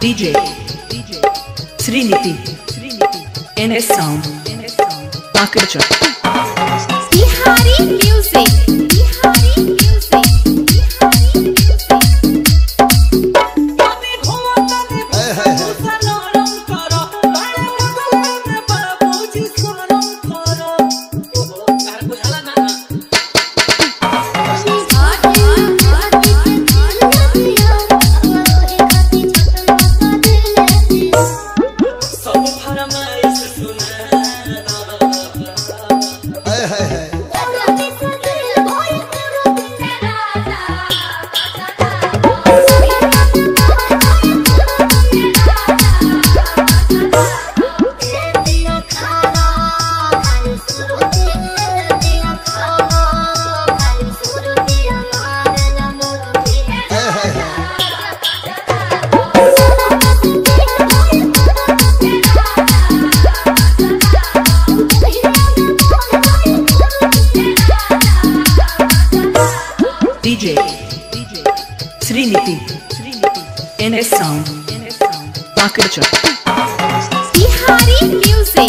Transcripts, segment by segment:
DJ Sriniti NS Sound Pakarcha Bihari Music. DJ Sriniti NS Sound Pakarcha Bihari Music.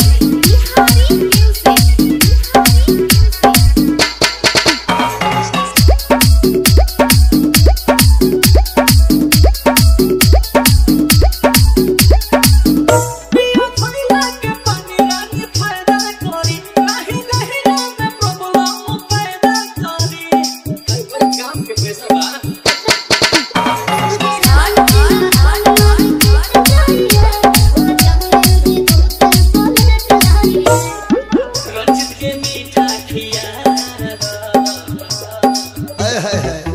Hey, hey, hey.